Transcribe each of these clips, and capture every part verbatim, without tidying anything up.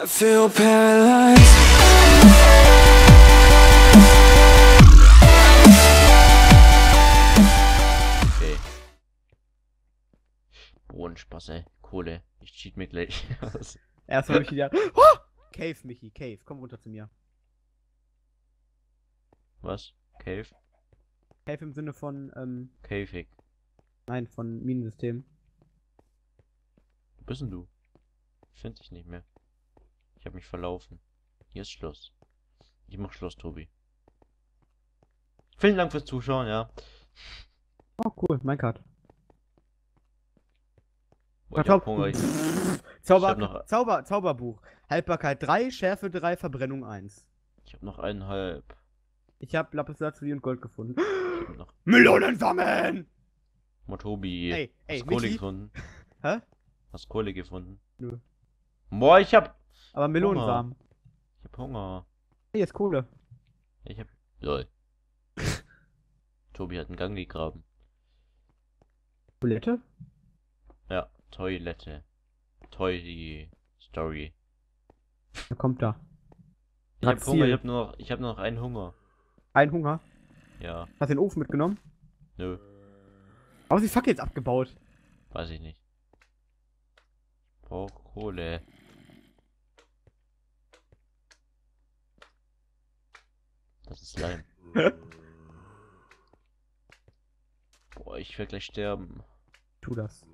I feel paralyzed. Spaß, ey. Kohle. Ich cheat mir gleich. Erstmal Michi, ja. Oh! Cave, Michi, Cave. Komm runter zu mir. Was? Cave? Cave im Sinne von, ähm... Cavig. Nein, von Minensystem. Wo bist denn du? Finde ich nicht mehr. Ich habe mich verlaufen. Hier ist Schluss. Ich mach Schluss, Tobi. Vielen Dank fürs Zuschauen, ja. Oh, cool. Minecart. Boah, ich hab Hunger, ich Zauber, ich hab Zauber, Zauberbuch. Haltbarkeit drei, Schärfe drei, Verbrennung eins. Ich hab noch eineinhalb. Ich hab Lapislazuli und Gold gefunden. Ich hab noch Melonen sammeln! Motobi, ey, ey, hast Michi? Kohle gefunden? Hä? Hast Kohle gefunden? Nö. Boah, ich hab... Aber Melonensamen. Ich hab Hunger. Hier ist Kohle. Ich hab... Lol. Tobi hat einen Gang gegraben. Toilette? Ja. Toilette. Toy Story. Da kommt da. Ich hab Hunger, ich hab nur noch, ich hab nur noch einen Hunger. Einen Hunger? Ja. Hast du den Ofen mitgenommen? Nö. Aber die Fackel jetzt abgebaut. Weiß ich nicht. Ich brauch Kohle. Das ist Slime. Boah, ich werde gleich sterben. Tu das.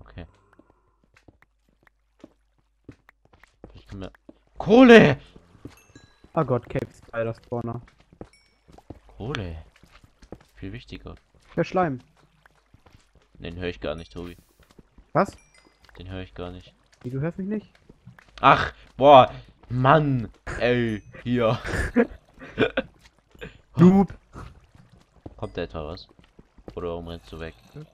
Okay. Ich kann mir... Kohle! Oh Gott, Cave Spider Spawner. Kohle. Viel wichtiger. Der Schleim. Den höre ich gar nicht, Tobi. Was? Den höre ich gar nicht. Wie, du hörst mich nicht? Ach, boah, Mann, ey, hier. Noob. Kommt da etwa was? Oder warum rennst du weg? Hm?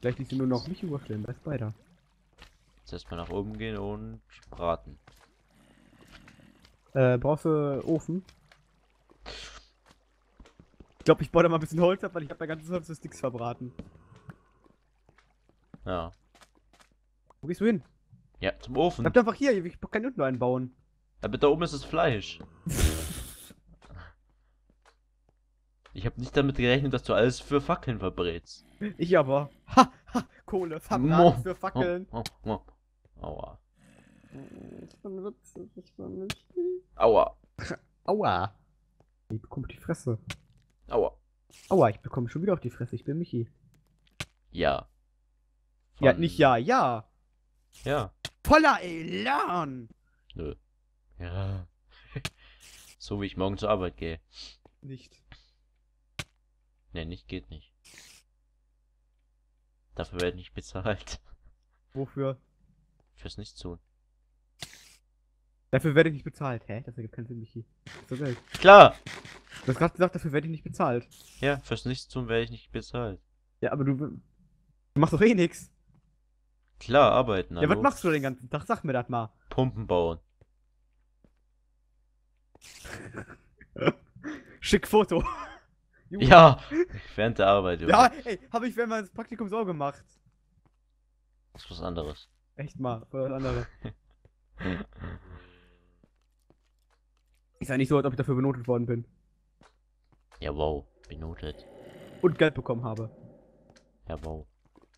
Vielleicht liegt sie nur noch mich überstellen bei Spider. Jetzt erstmal nach oben gehen und braten. Äh, brauchst du Ofen? Ich glaube, ich baue da mal ein bisschen Holz ab, weil ich habe mein ganzes Holz für Sticks verbraten. Ja. Wo gehst du hin? Ja, zum Ofen. Bleib einfach hier, ich kann unten einbauen. Aber da oben ist das Fleisch. Ich habe nicht damit gerechnet, dass du alles für Fackeln verbrätst. Ich aber. Ha! Ha! Kohle, Fabrate für Fackeln. Oh, oh, oh. Aua. Ich bin witzig, ich bin witzig. Aua. Aua. Ich bekomme die Fresse. Aua. Aua, ich bekomme schon wieder auf die Fresse. Ich bin Michi. Ja. Von... Ja, nicht ja, ja. Ja. Voller Elan. Nö. Ja. So wie ich morgen zur Arbeit gehe. Nicht. Ne, nicht geht nicht. Dafür werde ich nicht bezahlt. Wofür? Fürs Nichtstun. Dafür werde ich nicht bezahlt. Hä? Dafür gibt es keinen Sinn, Michi. So Geld. Klar! Du hast gerade gesagt, dafür werde ich nicht bezahlt. Ja, fürs Nichtstun werde ich nicht bezahlt. Ja, aber du, du machst doch eh nix. Klar, arbeiten. Ja, hallo? Was machst du den ganzen Tag? Sag mir das mal. Pumpen bauen. Schick Foto. Juhu. Ja, während der Arbeit, Junge. Ja, ey, hab ich während meines Praktikums auch gemacht. Das ist was anderes. Echt mal, was anderes. Ist ja nicht so, als ob ich dafür benotet worden bin. Ja, wow, benotet. Und Geld bekommen habe. Ja, wow,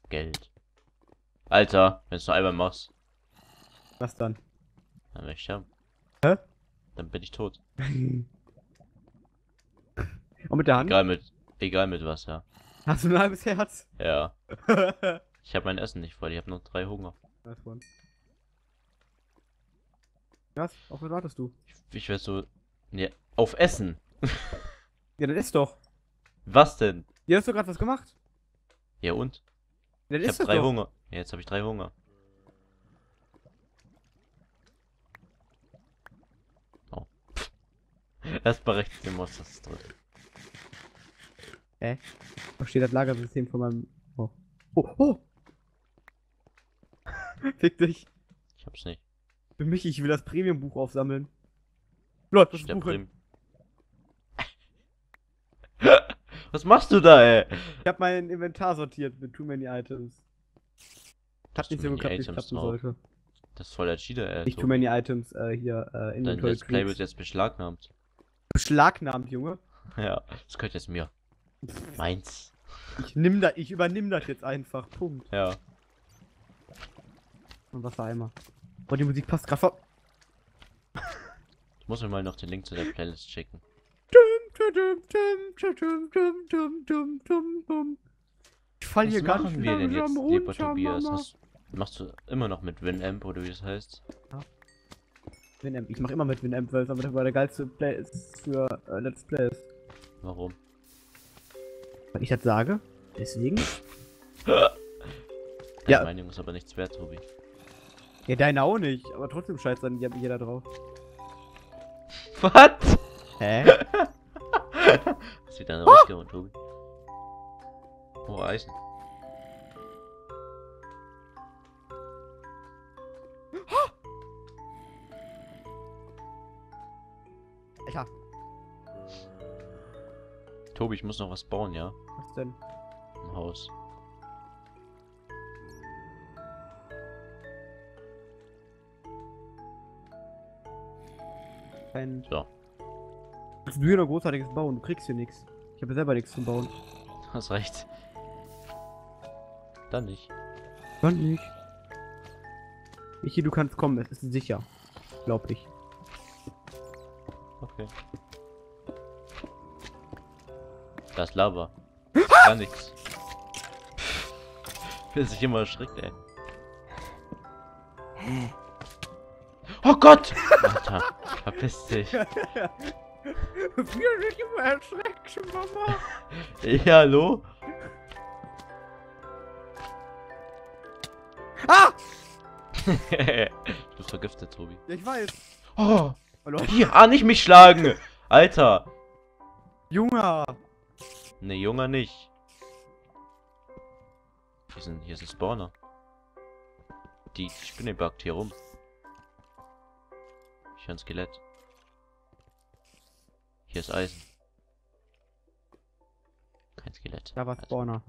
Geld. Alter, wenn du nur einmal machst. Was dann? Dann werde ich sterben. Hä? Dann bin ich tot. Und mit der Hand? Egal mit, egal mit was, ja. Hast du ein halbes Herz? Ja. Ich habe mein Essen nicht voll, ich habe nur drei Hunger. Nice one. Was? Auf was wartest du? Ich, ich werde so... Ne, auf Essen! Ja, das ist doch. Was denn? Ja, hast du gerade was gemacht? Ja und? Ja, ich habe drei doch. Hunger. Ja, jetzt habe ich drei Hunger. Oh. Erstmal rechts den Moss, das ist drückt. Hä? Äh, verstehe das Lagersystem von meinem... Oh. Oh, oh! Fick dich. Ich hab's nicht. Für mich, ich will das Premium-Buch aufsammeln. Leute, das Buch hin. Was machst du da, ey? Ich hab mein Inventar sortiert mit too many items. Tastensymbol klappen sollte. Das ist voll der Cheater, ey. Nicht too many items äh, hier äh, in den Dein Let's Play wird jetzt beschlagnahmt. Beschlagnahmt, Junge? Ja, das gehört jetzt mir. Meins. Ich nimm da, ich übernimm das jetzt einfach. Punkt. Ja. Und Wassereimer. Boah, die Musik passt gerade vor. Ich muss mir mal noch den Link zu der Playlist schicken. Ich fall hier ganz langsam runter, Mama. Was machen wir denn jetzt, lieber Tobias? Das machst du immer noch mit Winamp, oder wie das heißt? Ja. Winamp. Ich mach immer mit Winamp, weil es aber der geilste Play ist für äh, Let's Plays. Warum? Weil ich das sage. Deswegen. Ja. Ich meine, ich muss aber nichts wert, Tobi. Ja, deine auch nicht, aber trotzdem scheiße dann, die hab ich jeder drauf. Was? Hä? Hast du wieder rausgehauen, Tobi? Oh, Eisen. Alter. Tobi, ich muss noch was bauen, ja? Was denn? Ein Haus. Kein... So. Kannst du hier noch großartiges bauen? Du kriegst hier nichts. Ich habe selber nichts zum Bauen. Hast recht. Dann nicht. Dann nicht. Michi, du kannst kommen, es ist sicher. Glaub ich. Okay. Das Lava. Gar nichts. Bin sich immer erschreckt, ey. Oh Gott! Alter, verpiss dich. Wir sind immer erschreckt, Mama. Ja, hallo? Ah! Du bist vergiftet, Tobi. Ja, ich weiß. Oh! Hier, ah, nicht mich schlagen! Alter! Junge! Ne, Junge nicht. Hier, sind, hier ist ein Spawner. Die Spinne backt hier rum. Ich höre ein Skelett. Hier ist Eisen. Kein Skelett. Da war Spawner.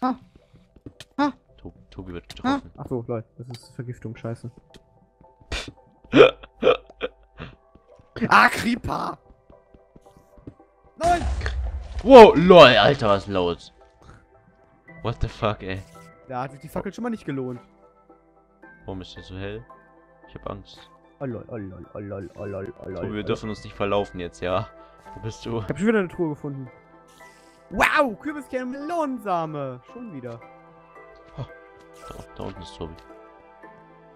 Ah! Ah! To Tobi wird getroffen. Ah. Achso, Leute, das ist Vergiftung, scheiße. Ah, Creeper! Nein! Wow, lol, Alter, was ist los? What the fuck, ey? Da hat sich die Fackel schon mal nicht gelohnt. Warum ist der so hell? Ich hab Angst. Oh lol, oh lol, oh lol, oh lol, oh lol. Tobi, wir dürfen uns nicht verlaufen jetzt, ja? Wo bist du? Ich hab schon wieder eine Truhe gefunden. Wow, Kürbiskerne und Melonsame! Schon wieder. Oh, da, da unten ist Tobi.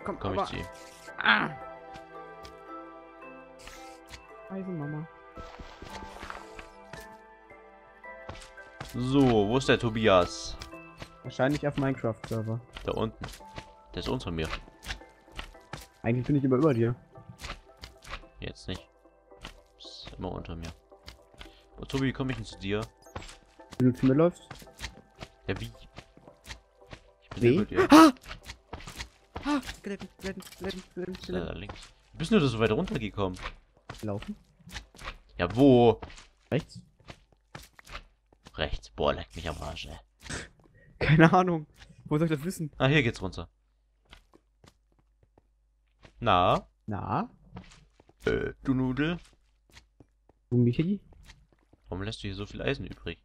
Komm, komm, ich zieh. Ah! Eisenmama. So, wo ist der Tobias? Wahrscheinlich auf Minecraft-Server. Da unten. Der ist unter mir. Eigentlich bin ich immer über dir. Jetzt nicht. Ist immer unter mir. Oh, Tobi, wie komme ich denn zu dir? Wenn du zu mir läufst? Ja, wie? Ich bin über dir. Ah! Ah! Glätten, glätten, glätten, glätten, glätten. Da links. Wie bist du da so weit runtergekommen? Laufen? Ja, wo? Rechts? Rechts. Boah, leckt mich am Arsch, ey. Keine Ahnung. Wo soll ich das wissen? Ah, hier geht's runter. Na? Na? Äh, du Nudel? Du Michi? Warum lässt du hier so viel Eisen übrig?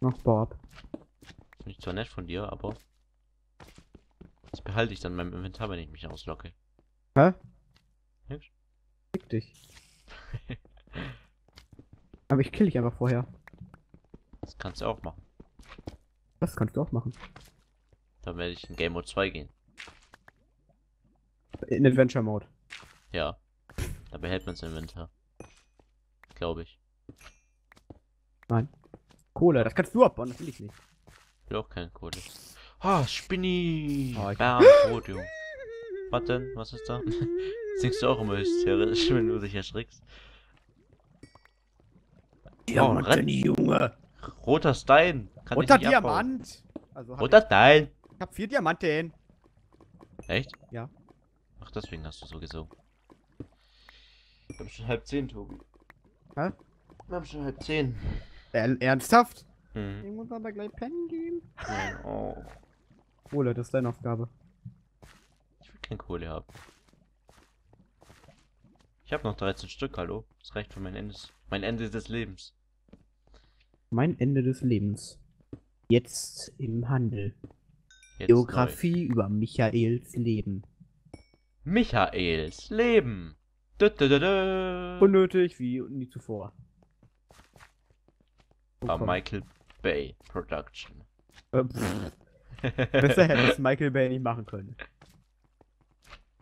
Mach bau ab. Finde ich zwar nett von dir, aber... Das behalte ich dann in meinem Inventar, wenn ich mich auslocke. Hä? Nix? Fick dich. Aber ich kill dich einfach vorher. Das kannst du auch machen. Das kannst du auch machen. Dann werde ich in Game Mode zwei gehen. In Adventure Mode. Ja. Da behält man es im Inventar. Glaube ich. Nein. Kohle, das kannst du abbauen, das will ich nicht. Ich will auch keine Kohle. Ah, oh, Spinni! Oh, ich... Bam, Brot, Junge. Was denn? Was ist da? Singst du auch immer hysterisch, wenn du dich erschrickst? Diamant, oh, Renn, Junge! Roter Stein! Kann Roter ich nicht Diamant! Also Roter ich... Stein! Ich hab vier Diamanten! Echt? Ja. Ach, deswegen hast du so gesungen. Wir haben schon halb zehn, Tobi. Hä? Wir haben schon halb zehn. Er ernsthaft? Hm. Ich muss aber gleich pennen gehen. Oh. Kohle, das ist deine Aufgabe. Ich will keine Kohle haben. Ich habe noch dreizehn Stück, hallo. Das reicht für mein Ende, mein Ende des Lebens. Mein Ende des Lebens. Jetzt im Handel. Jetzt Geografie neu. Über Michaels Leben. Michaels Leben. Du, du, du, du. Unnötig wie nie zuvor. Bei oh, Michael Bay Production. Äh, Besser hätte es Michael Bay nicht machen können.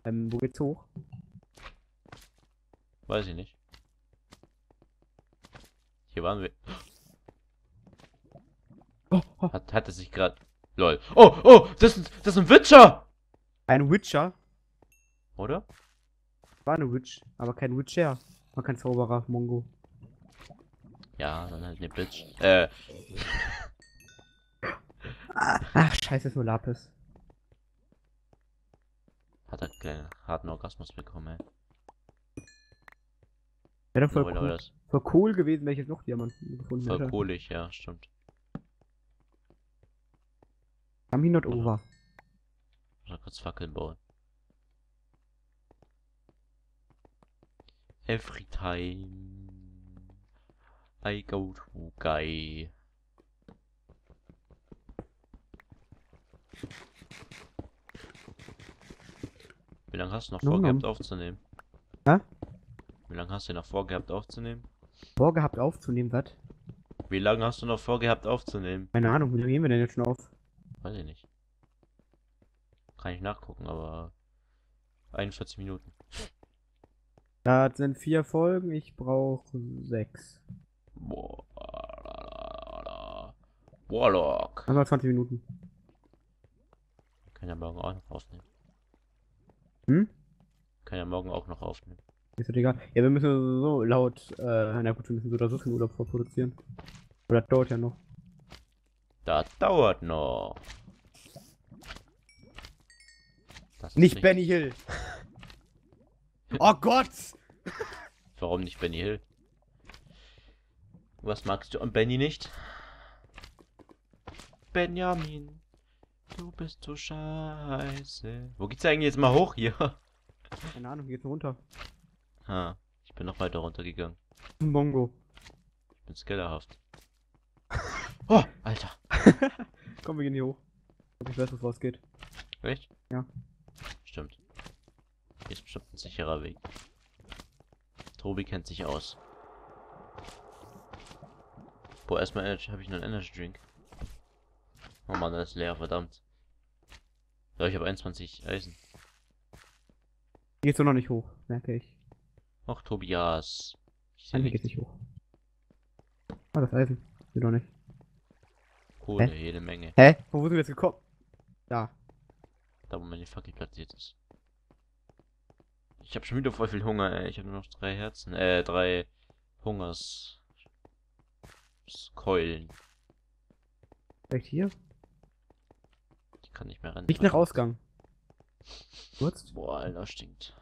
Ähm, wo geht's hoch? Weiß ich nicht. Hier waren wir. Oh, oh. Hat, hat er sich gerade... Lol. Oh, oh, das ist, das ist ein Witcher! Ein Witcher? Oder? War eine Witch, aber kein Witcher. War kein Zauberer, Mongo. Ja, dann halt eine Bitch. Äh. Ach, scheiße, nur Lapis. Hat er einen kleinen harten Orgasmus bekommen, ey. Wäre voll, no, cool, voll cool gewesen, wenn ich jetzt noch Diamanten gefunden voll hätte. Voll coolig, ja, stimmt. Am not over. Ich muss kurz Fackeln bauen. Every time I go to guy. Wie lange hast du noch no, vorgehabt no. aufzunehmen? Hä? Wie lange hast du noch vorgehabt aufzunehmen? Vorgehabt aufzunehmen, was? Wie lange hast du noch vorgehabt aufzunehmen? Keine Ahnung, wie nehmen wir denn jetzt schon auf? Weiß ich nicht. Kann ich nachgucken, aber einundvierzig Minuten. Da sind vier Folgen, ich brauche sechs. Warlock. Einmal zwanzig Minuten. Kann ja morgen auch noch aufnehmen. Hm? Kann ja morgen auch noch aufnehmen. Ist doch egal. Ja, wir müssen so laut, äh, na gut, wir müssen so oder so viel Urlaub vorproduzieren. Aber das dauert ja noch. Das dauert noch. Das nicht, nicht Benny Hill. Oh Gott! Warum nicht Benny Hill? Was magst du an Benny nicht? Benjamin, du bist so scheiße. Wo geht's eigentlich jetzt mal hoch hier? Keine Ahnung, hier geht's runter. Ha, ich bin noch weiter runtergegangen. Mongo. Ich bin skellerhaft. Oh, Alter. Komm, wir gehen hier hoch. Ich weiß, was geht. Echt? Ja. Stimmt. Hier ist bestimmt ein sicherer Weg. Tobi kennt sich aus. Boah, erstmal habe ich noch einen Energy Drink. Oh Mann, das ist leer, verdammt. Ja, ich habe einundzwanzig Eisen. Geht's doch noch nicht hoch, merke ich. Ach, Tobias. Ich sehe geht's nicht hoch. Ah, das Eisen. Geht doch nicht. Kohle, hä? Jede Menge. Hä? Wo sind wir jetzt gekommen? Da. Da, wo meine Fackel platziert ist. Ich habe schon wieder voll viel Hunger, ey. Ich habe nur noch drei Herzen, äh, drei Hungers... Keulen. Vielleicht hier? Ich kann nicht mehr rennen. Nicht nach Ausgang. Kurz? Boah, Alter, stinkt.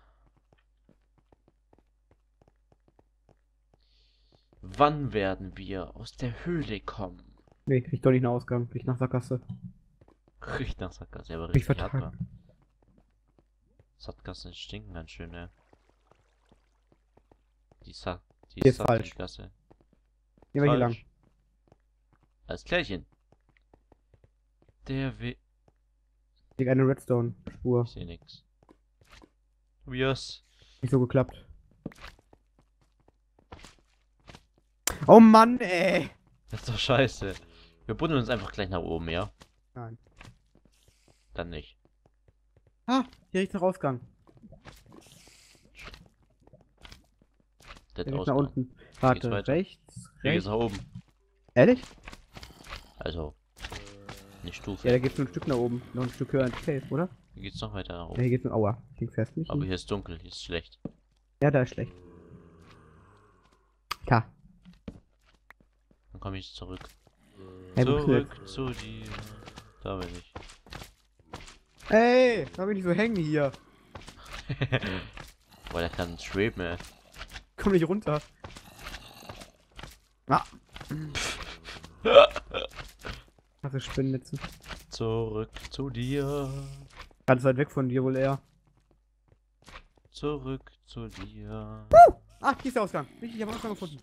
Wann werden wir aus der Höhle kommen? Nee, riecht doch nicht nach Ausgang, riecht nach Sackgasse. Riecht nach Sackgasse, aber riecht nach Sackgasse. Sackgassen stinken ganz schön, ne? Die Sack... Die Sackgasse. Gehen wir hier lang. Alles klärchen. Der Weg... Ich sehe eine Redstone-Spur. Ich sehe nix. Tobias. Nicht so geklappt. Oh Mann, ey! Das ist doch scheiße. Wir buddeln uns einfach gleich nach oben, ja? Nein. Dann nicht. Ah, hier riecht nach Ausgang. Der Ausgang. Nach unten. Warte, rechts, rechts. Hier geht's nach oben. Ehrlich? Also. Eine Stufe. Ja, da geht's nur ein Stück nach oben. Noch ein Stück höher ins Feld, oder? Hier geht's noch weiter nach oben. Ja, hier geht's noch. Aua. Klingt fest nicht. Aber hier ist dunkel, hier ist schlecht. Ja, da ist schlecht. Klar. Dann komme ich zurück. Hey, zurück zu dir. Da bin ich. Ey, da bin ich so hängen hier. Boah, der kann schweben, ey. Komm nicht runter. Ah. Ach, ich spinne jetzt. Zurück zu dir. Ganz weit weg von dir wohl eher. Zurück zu dir. Puh! Ach, hier ist der Ausgang. Ich, ich habe einen Ausgang gefunden.